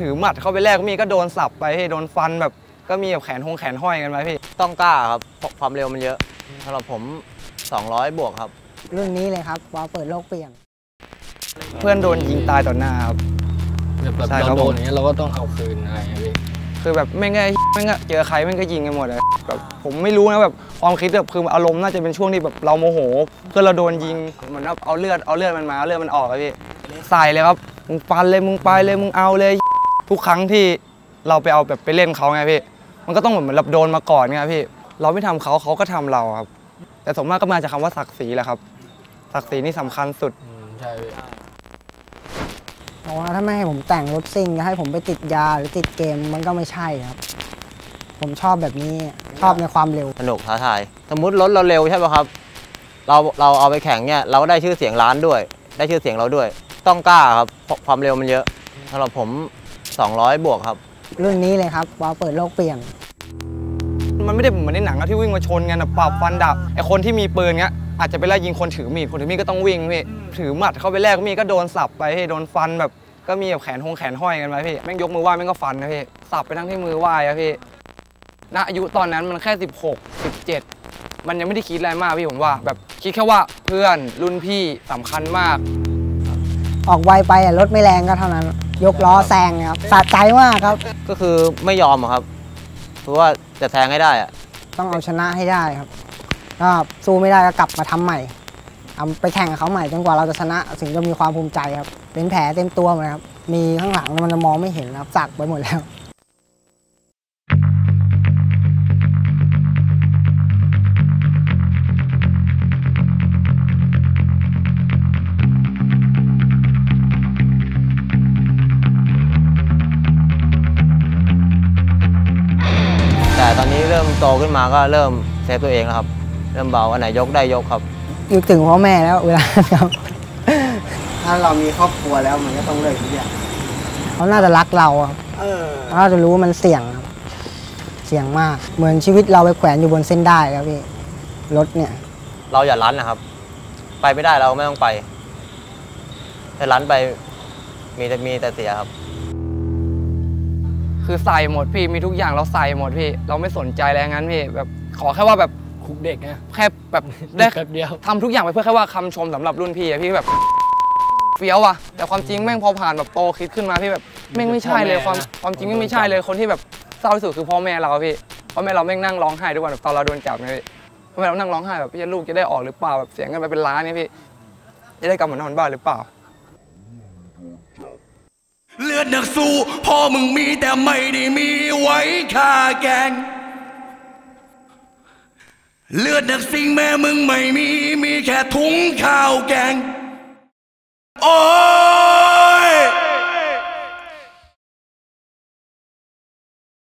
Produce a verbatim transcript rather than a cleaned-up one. ถือหมัดเข้าไปแรกก็มีก็โดนสับไปโดนฟันแบบก็มีแบบแขนหงแขนห้อยกันไปพี่ต้องกล้าครับความเร็วมันเยอะสำหรับผมสองร้อยบวกครับรุ่นนี้เลยครับว้าวเปิดโลกเปลี่ยนเพื่อนโดนยิงตายต่อหน้าครับใช่ครับโดนอย่างเงี้ยเราก็ต้องเอาคืนอะไรอย่างเงี้ยคือแบบไม่ง่ายไม่ง่ายเจอใครมันก็ยิงกันหมดเลยแบบผมไม่รู้นะแบบความคิดแบบคืออารมณ์น่าจะเป็นช่วงที่แบบเราโมโหเพื่อนเราโดนยิงเหมือนเอาเลือดเอาเลือดมันมาเลือดมันออกเลยพี่ใส่เลยครับมึงฟันเลยมึงไปเลยมึงเอาเลยทุกครั้งที่เราไปเอาแบบไปเล่นเขาไงพี่มันก็ต้องเหมือนรับโดนมาก่อนไงพี่เราไม่ทำเขาเขาก็ทำเราครับแต่สมมติก็มาจากคำว่าศักดิ์ศรีแหละครับศักดิ์ศรีนี่สำคัญสุดใช่เพราะว่าถ้าไม่ให้ผมแต่งรถซิ่งจะให้ผมไปติดยาหรือติดเกมมันก็ไม่ใช่ครับผมชอบแบบนี้ชอบในความเร็วสนุกท้าทายสมมุติรถเราเร็วใช่ป่ะครับเราเราเอาไปแข่งเนี่ยเราได้ชื่อเสียงร้านด้วยได้ชื่อเสียงเราด้วยต้องกล้าครับความเร็วมันเยอะสำหรับผมสองร้อยบวกครับรุ่นนี้เลยครับว้าวเปิดโลกเปลี่ยนมันไม่ได้เหมือนในหนังที่วิ่งมาชนกันปราบฟันดาบไอคนที่มีปืนเงี้ยอาจจะไปไล่ยิงคนถือมีดคนถือมีดก็ต้องวิ่งพี่ถือหมัดเข้าไปแรกมีก็โดนสับไปโดนฟันแบบก็มีแบบแขนหงแขนห้อยกันไปพี่แม่งยกมือไหว้แม่งก็ฟันนะพี่สับไปทั้งที่มือไหว้อะพี่ณอายุตอนนั้นมันแค่สิบหก สิบเจ็ดมันยังไม่ได้คิดอะไรมากพี่ผมว่าแบบคิดแค่ว่าเพื่อนรุ่นพี่สำคัญมากออกไวไปรถไม่แรงก็เท่านั้นยกล้อแซงครับสะใจมากครับก็คือไม่ยอมครับเพราะว่าจะแซงให้ได้อะต้องเอาชนะให้ได้ครับก็สู้ไม่ได้ก็กลับมาทำใหม่เอาไปแข่งกับเขาใหม่จนกว่าเราจะชนะถึงจะมีความภูมิใจครับเป็นแผลเต็มตัวเลยครับมีข้างหลังมันมองไม่เห็นครับสักไปหมดแล้วแต่ตอนนี้เริ่มโตขึ้นมาก็เริ่มเซฟตัวเองแล้วครับเริ่มเบาอันไหนยกได้ยกครับอยู่ถึงพ่อแม่แล้วเวลาครับถ้าเรามีครอบครัวแล้วมันก็ต้องเลิกทุกอย่างเขาน่าจะรักเราครับเขาน่าจะรู้ว่ามันเสี่ยงครับเสี่ยงมากเหมือนชีวิตเราไปแขวนอยู่บนเส้นได้ครับพี่รถเนี่ยเราอย่าลั้นนะครับไปไม่ได้เราไม่ต้องไปแต่ลั้นไปมีแต่มีแต่เสียครับคือใส่หมดพี่มีทุกอย่างเราใส่หมดพี่เราไม่สนใจอะไรงั้นพี่แบบขอแค่ว่าแบบคุกเด็กนะแค่แบบได้แป๊บเดียวทำทุกอย่างไปเพื่อแค่ว่าคำชมสำหรับรุ่นพี่อะพี่แบบเฟี้ยวอะแต่ความจริงแม่งพอผ่านแบบโตคิดขึ้นมาพี่แบบแม่งไม่ใช่เลยความความจริงไม่ใช่เลยคนที่แบบเศร้าที่สุดคือพ่อแม่เราพี่พ่อแม่เราแม่งนั่งร้องไห้ทุกวันแบบตอนเราโดนจับเนี่ยพ่อแม่เรานั่งร้องไห้แบบพี่ลูกจะได้ออกหรือเปล่าแบบเสียเงินไปเป็นล้านเนี่ยพี่จะได้กลับมานอนบ้านหรือเปล่าเลือดนักสู้พ่อมึงมีแต่ไม่ได้มีไว้ฆ่าแกงเลือดนักซิ่งแม่มึงไม่มีมีแค่ถุงข้าวแกงโอ้